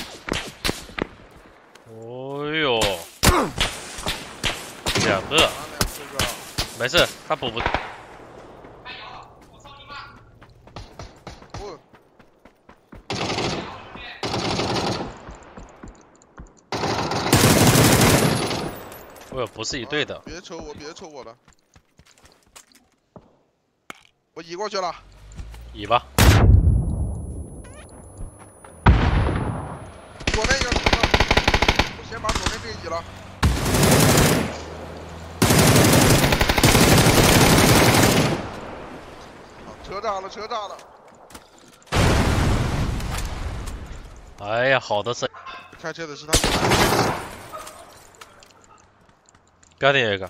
10。哦呦，两个，没事，他补不。还有，我操你妈！我不是一队的。别抽我，别抽我了。我移过去了。移吧。 先把左边这个移了。车炸了，车炸了！哎呀，好的是。开车的是他。标点有一个。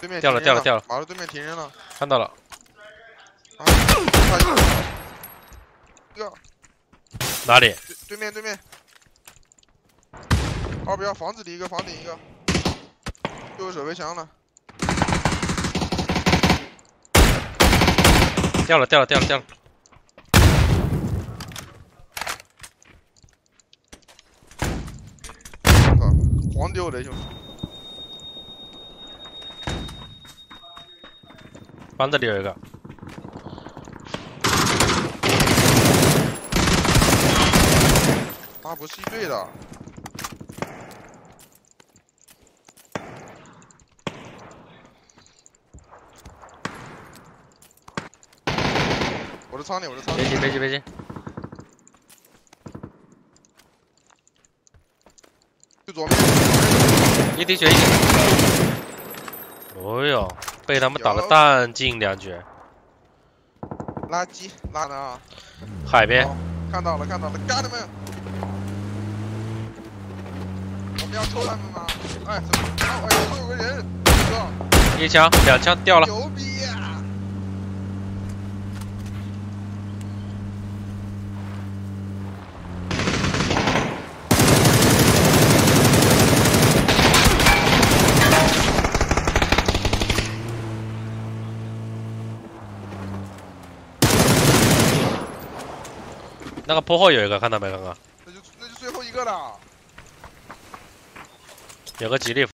对面掉了，掉了，掉了！马路对面停人了。看到了。啊！ 哪里？对面，对面。2标，房子里一个，房顶一个。右手围墙了。掉了，掉了，掉了，掉了。操！狂丢雷兄弟。房子里有一个。 啊，不是一队的。我是仓里，我是仓里。别急，别急，别急。就左面。1滴血，1滴。哦呦，被他们打了弹尽粮绝。垃圾，拉的啊。海边。看到了，看到了，干他们！ 要抽他们吗？哎，怎么？哎，后有个人，哥，1枪2枪掉了，牛逼呀！那个坡后有一个，看到没，刚刚？那就最后一个了。 有个吉利。